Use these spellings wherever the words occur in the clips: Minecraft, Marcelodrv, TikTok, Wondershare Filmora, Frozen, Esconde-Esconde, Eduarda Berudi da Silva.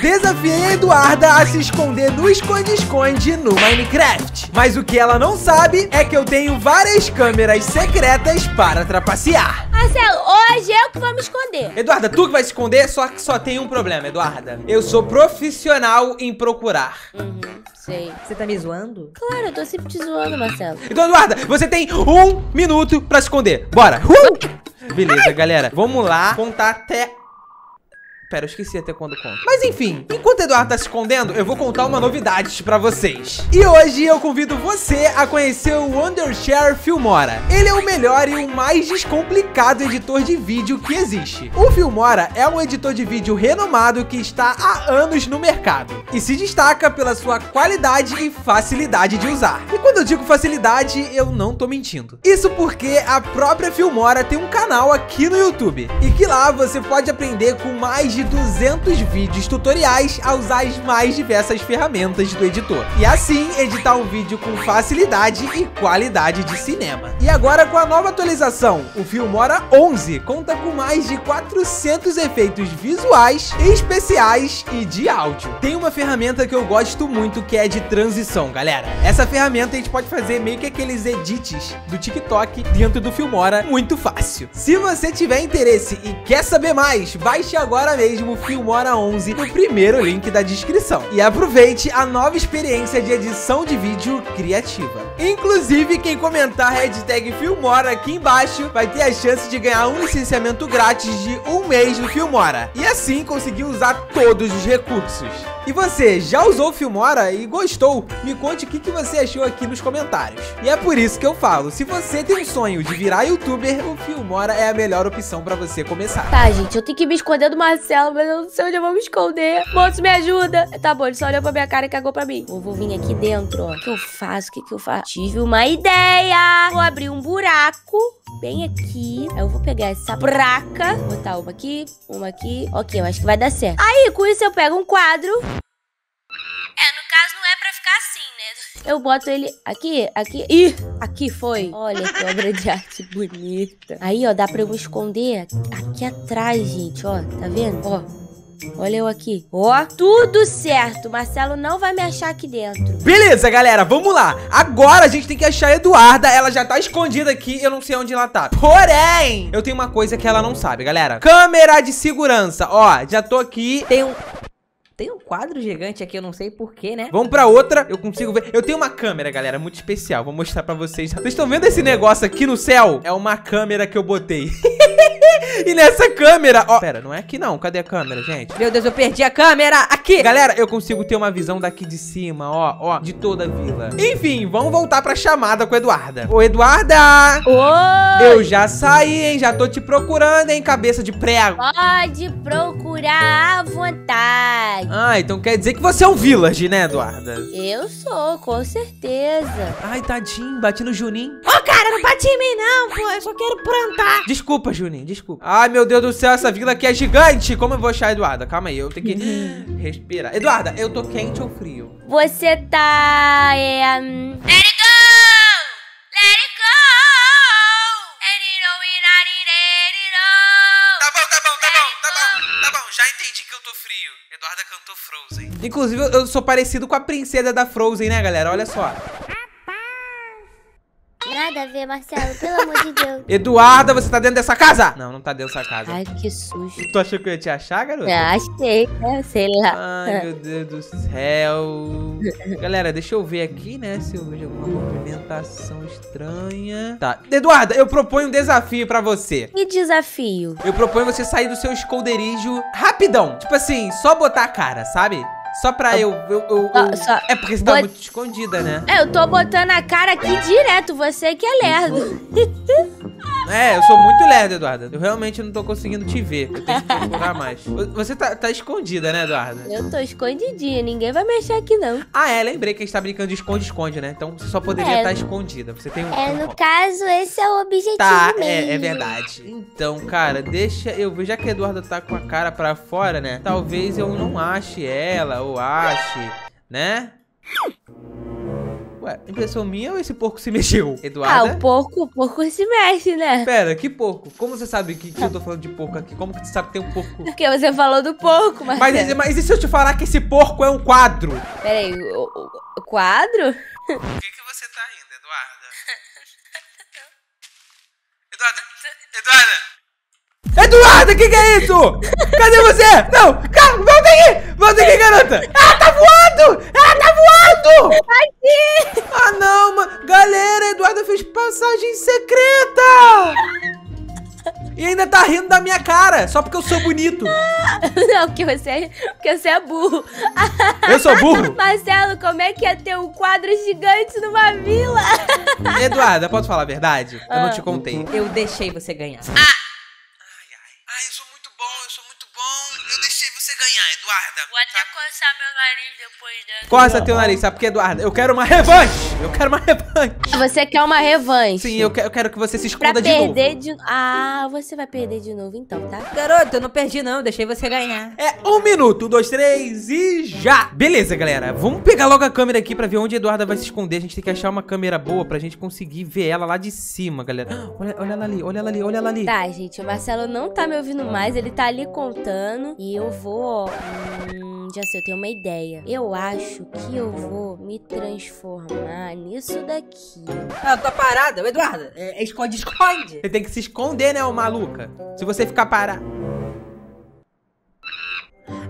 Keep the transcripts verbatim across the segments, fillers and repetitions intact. Desafiei a Eduarda a se esconder no esconde-esconde no Minecraft. Mas o que ela não sabe é que eu tenho várias câmeras secretas para trapacear. Marcelo, hoje eu que vou me esconder. Eduarda, tu que vai se esconder, só que só tem um problema, Eduarda. Eu sou profissional em procurar. Uhum, sei. Você tá me zoando? Claro, eu tô sempre te zoando, Marcelo. Então, Eduarda, você tem um minuto pra se esconder. Bora. Uh! Beleza, ai, galera. Vamos lá contar até... Pera, eu esqueci até quando conto. Mas enfim, enquanto o Eduardo tá se escondendo, eu vou contar uma novidade pra vocês. E hoje eu convido você a conhecer o Wondershare Filmora. Ele é o melhor e o mais descomplicado editor de vídeo que existe. O Filmora é um editor de vídeo renomado que está há anos no mercado e se destaca pela sua qualidade e facilidade de usar. E quando eu digo facilidade, eu não tô mentindo. Isso porque a própria Filmora tem um canal aqui no YouTube e que lá você pode aprender com mais de de duzentos vídeos tutoriais a usar as mais diversas ferramentas do editor. E assim, editar um vídeo com facilidade e qualidade de cinema. E agora com a nova atualização, o Filmora onze conta com mais de quatrocentos efeitos visuais, especiais e de áudio. Tem uma ferramenta que eu gosto muito que é de transição, galera. Essa ferramenta a gente pode fazer meio que aqueles edits do TikTok dentro do Filmora, muito fácil. Se você tiver interesse e quer saber mais, baixe agora mesmo mesmo Filmora onze no primeiro link da descrição. E aproveite a nova experiência de edição de vídeo criativa. Inclusive, quem comentar a hashtag Filmora aqui embaixo vai ter a chance de ganhar um licenciamento grátis de um mês no Filmora. E assim conseguir usar todos os recursos. E você, já usou o Filmora e gostou? Me conte o que você achou aqui nos comentários. E é por isso que eu falo, se você tem um sonho de virar youtuber, o Filmora é a melhor opção pra você começar. Tá, gente, eu tenho que me esconder do Marcelo, mas eu não sei onde eu vou me esconder. Moço, me ajuda. Tá bom, ele só olhou pra minha cara e cagou pra mim. Eu vou vir aqui dentro, ó. O que eu faço? O que que eu faço? Tive uma ideia! Vou abrir um buraco bem aqui. Aí eu vou pegar essa buraca. Vou botar uma aqui, uma aqui. Ok, eu acho que vai dar certo. Aí, com isso eu pego um quadro. É, no caso não é pra ficar assim, né? Eu boto ele aqui, aqui... Ih, aqui foi! Olha que obra de arte bonita. Aí, ó, dá pra eu me esconder aqui atrás, gente, ó. Tá vendo? Ó, olha eu aqui. Ó, tudo certo. Marcelo não vai me achar aqui dentro. Beleza, galera, vamos lá. Agora a gente tem que achar a Eduarda. Ela já tá escondida aqui, eu não sei onde ela tá. Porém, eu tenho uma coisa que ela não sabe, galera. Câmera de segurança. Ó, já tô aqui. Tem um... Tem um quadro gigante aqui, eu não sei porquê, né? Vamos pra outra, eu consigo ver. Eu tenho uma câmera, galera, muito especial. Vou mostrar pra vocês. Vocês estão vendo esse negócio aqui no céu? É uma câmera que eu botei. E nessa câmera, ó... Pera, não é aqui não. Cadê a câmera, gente? Meu Deus, eu perdi a câmera. Aqui! Galera, eu consigo ter uma visão daqui de cima, ó, ó. De toda a vila. Enfim, vamos voltar pra chamada com a Eduarda. Ô, Eduarda! Oi! Eu já saí, hein? Já tô te procurando, hein? Cabeça de prego. Pode procurar à vontade. Ah, então quer dizer que você é um village, né, Eduarda? Eu sou, com certeza. Ai, tadinho, bati no Juninho. Ô, oh, cara, não bati em mim não, pô. Eu só quero plantar. Desculpa, Juninho, desculpa. Ai, meu Deus do céu, essa vila aqui é gigante. Como eu vou achar a Eduarda? Calma aí, eu tenho que respirar. Eduarda, eu tô quente ou frio? Você tá... É... Let it go! Let it go! Tá bom, tá bom, tá bom, tá bom, tá bom. Já entendi que eu tô frio. Eduarda cantou Frozen. Inclusive, eu sou parecido com a princesa da Frozen, né, galera? Olha só. Nada a ver, Marcelo, pelo amor de Deus. Eduarda, você tá dentro dessa casa? Não, não tá dentro dessa casa. Ai, que susto. Tu achou que eu ia te achar, garota? Ah, achei, né? Sei lá. Ai, meu Deus do céu. Galera, deixa eu ver aqui, né, se eu vejo alguma movimentação estranha. Tá, Eduarda, eu proponho um desafio pra você. Que desafio? Eu proponho você sair do seu esconderijo rapidão. Tipo assim, só botar a cara, sabe? Só pra eu... eu, eu, eu... Só, só. É porque você tá Bot... muito escondida, né? É, eu tô botando a cara aqui direto. Você que é lerdo. É, eu sou muito lerdo, Eduarda. Eu realmente não tô conseguindo te ver. Eu tenho que procurar mais. Você tá, tá escondida, né, Eduarda? Eu tô escondidinha. Ninguém vai mexer aqui, não. Ah, é. Lembrei que a gente tá brincando de esconde-esconde, né? Então você só poderia estar é. tá escondida. Você tem um... É, no caso, esse é o objetivo tá, mesmo. Tá, é, é verdade. Então, cara, deixa eu ver. Já que a Eduarda tá com a cara pra fora, né? Talvez eu não ache ela. Eu acho, né? Ué, impressão minha ou esse porco se mexeu, Eduarda? Ah, o porco, o porco se mexe, né? Pera, que porco? Como você sabe que, que eu tô falando de porco aqui? Como que você sabe que tem um porco? Porque você falou do porco, Marcelo. Mas, mas e se eu te falar que esse porco é um quadro? Pera aí, o, o, o quadro? Por que que você tá rindo, Eduarda? Eduarda, Eduarda! Eduarda, o que, que é isso? Cadê você? Não, calma, volta aqui! Volta aqui, garota! Ela tá voando! Ela tá voando! Aqui! Ah, não, mano! Galera, a Eduarda fez passagem secreta! E ainda tá rindo da minha cara, só porque eu sou bonito! Não, porque você é, porque você é burro! Eu sou burro? Marcelo, como é que ia ter um quadro gigante numa vila? Eduarda, posso falar a verdade? Eu ah, não te contei. Eu deixei você ganhar. Ah! Eduarda. Vou até coçar meu nariz depois dessa. Coça teu nariz, sabe? Porque, Eduarda, eu quero uma revanche. Eu quero uma revanche. Você quer uma revanche? Sim, eu quero, eu quero que você se esconda pra de novo. De... Ah, você vai perder de novo então, tá? Garoto, eu não perdi não, deixei você ganhar. É um minuto, um, dois, três e já. Beleza, galera. Vamos pegar logo a câmera aqui pra ver onde a Eduarda vai se esconder. A gente tem que achar uma câmera boa pra gente conseguir ver ela lá de cima, galera. Olha, olha ela ali, olha ela ali, olha ela ali. Tá, gente, o Marcelo não tá me ouvindo mais. Ele tá ali contando e eu vou... Hum, já sei, eu tenho uma ideia. Eu acho que eu vou me transformar nisso daqui. Ah, eu tô parada, Eduarda. É, esconde, esconde. Você tem que se esconder, né, ô maluca? Se você ficar parada...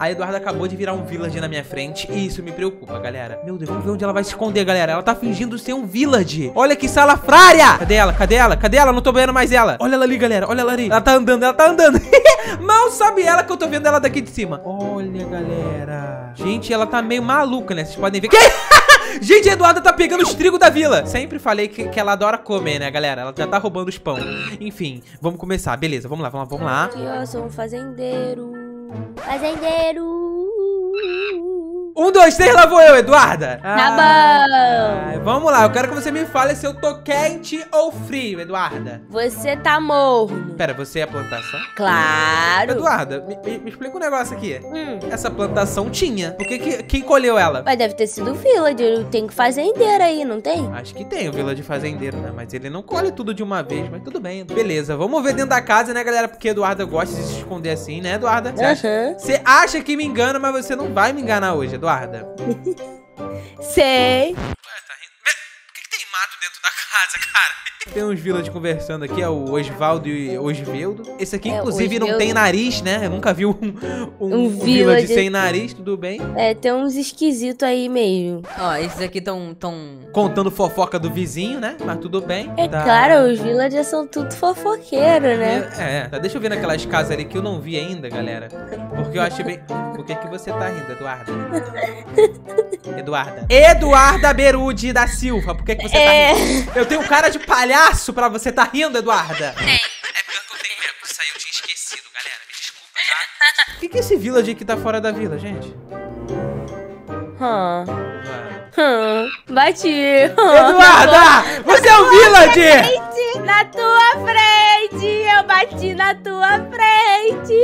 A Eduarda acabou de virar um villager na minha frente e isso me preocupa, galera. Meu Deus, vamos ver onde ela vai se esconder, galera. Ela tá fingindo ser um villager. Olha que salafrária! Cadê ela? Cadê ela? Cadê ela? Não tô vendo mais ela. Olha ela ali, galera. Olha ela ali. Ela tá andando, ela tá andando. Mal sabe ela que eu tô vendo ela daqui de cima. Olha, galera. Gente, ela tá meio maluca, né? Vocês podem ver que... Gente, a Eduarda tá pegando os trigos da vila. Sempre falei que, que ela adora comer, né, galera? Ela já tá roubando os pão. Enfim, vamos começar. Beleza, vamos lá, vamos lá, vamos lá. Aqui, ó, sou um fazendeiro. Fazendeiro. Um, dois, três, lá vou eu, Eduarda. Tá bom. Ah, vamos lá, eu quero que você me fale se eu tô quente ou frio, Eduarda. Você tá morno. Pera, você é a plantação? Claro. Eduarda, me, me, me explica um negócio aqui. Hum. Essa plantação tinha. Por que, que quem colheu ela? Mas deve ter sido o villager. Tem fazendeiro aí, não tem? Acho que tem o villager fazendeiro, né? Mas ele não colhe tudo de uma vez, mas tudo bem. Beleza, vamos ver dentro da casa, né, galera? Porque a Eduarda gosta de se esconder assim, né, Eduarda? Você acha, uhum. Você acha que me engana, mas você não vai me enganar hoje, Eduarda. Sei. Ué, tá rindo. Por que, que tem mato dentro da casa, cara? Tem uns villagers conversando aqui, é o Osvaldo e o Osveldo. Esse aqui, é, inclusive, Osveldo. Não tem nariz, né? Eu nunca vi um, um, um, um villager sem nariz, tudo bem? É, tem uns esquisitos aí mesmo. Ó, esses aqui tão, tão... contando fofoca do vizinho, né? Mas tudo bem. É tá... claro, os villagers são tudo fofoqueiros, né? É, é, deixa eu ver naquelas casas ali que eu não vi ainda, galera. Porque eu achei bem... Por que que você tá rindo, Eduarda? Eduarda. Eduarda Berudi da Silva, por que que você é... tá rindo? Eu tenho cara de palhaço pra você tá rindo, Eduarda? É, é pior que eu tenho mesmo, isso aí eu tinha esquecido, galera. Me desculpa, tá? O que que é esse villager que tá fora da vila, gente? Hã... Huh. Hum, bati. Eduarda, você é um villager! Na tua frente, eu bati na tua frente.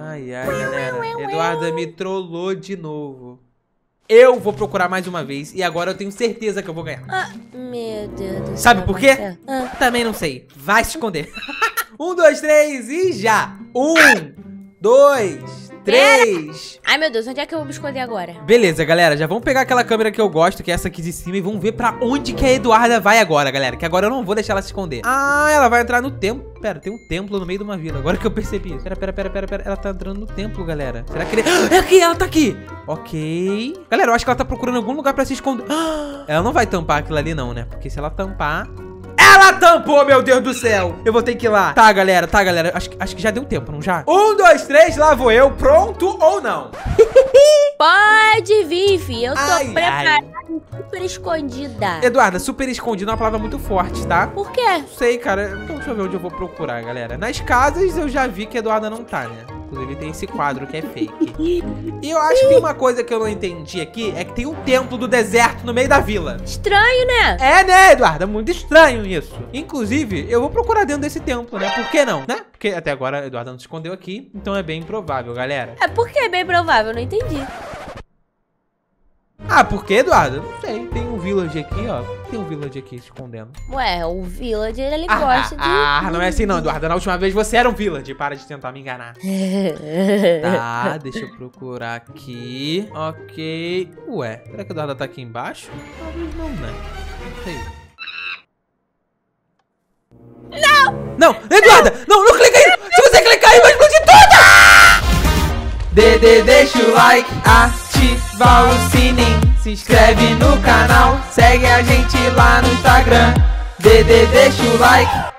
Ai, ai, galera. Eduarda me trollou de novo. Eu vou procurar mais uma vez e agora eu tenho certeza que eu vou ganhar. Ah, meu Deus do céu. Sabe por quê? Ah. Também não sei. Vai se esconder. Um, dois, três e já. Um, dois... Três. Ai, meu Deus, onde é que eu vou me esconder agora? Beleza, galera, já vamos pegar aquela câmera que eu gosto, que é essa aqui de cima, e vamos ver pra onde que a Eduarda vai agora, galera, que agora eu não vou deixar ela se esconder. Ah, ela vai entrar no templo. Pera, tem um templo no meio de uma vila, agora que eu percebi isso. Pera, pera, pera, pera, pera, ela tá entrando no templo, galera. Será que ele... Ah, é aqui, ela tá aqui. Ok. Galera, eu acho que ela tá procurando algum lugar pra se esconder. Ah, ela não vai tampar aquilo ali não, né? Porque se ela tampar... Ela tampou, meu Deus do céu. Eu vou ter que ir lá. Tá, galera, tá, galera. Acho, acho que já deu tempo, não já? Um, dois, três, lá vou eu. Pronto ou não? Pode vir, fi. Eu tô ai, preparada ai. Super escondida. Eduarda, super escondida é uma palavra muito forte, tá? Por quê? Não sei, cara. Então deixa eu ver onde eu vou procurar, galera. Nas casas eu já vi que a Eduarda não tá, né? Inclusive tem esse quadro que é fake. E eu acho que uma coisa que eu não entendi aqui é que tem um templo do deserto no meio da vila. Estranho, né? É, né, Eduarda? Muito estranho isso. Inclusive, eu vou procurar dentro desse templo, né? Por que não, né? Porque até agora a Eduarda não se escondeu aqui, então é bem improvável, galera. É, por que é bem provável? Eu não entendi. Ah, por que, Eduarda? Não sei, tem um village aqui, ó. Tem um village aqui se escondendo. Ué, o village, ele ah, gosta ah, de... Ah, não é assim não, Eduarda. Na última vez você era um village. Para de tentar me enganar. Tá, deixa eu procurar aqui. Ok. Ué, será que a Eduarda tá aqui embaixo? Talvez não, né? Não sei. Não! Não, Eduarda! Não, não, não clica aí! Se você clicar aí, vai explodir tudo! Dedê, deixa o like, ativa o sininho. Se inscreve no canal, segue a gente lá no Instagram. Dedê, deixa o like.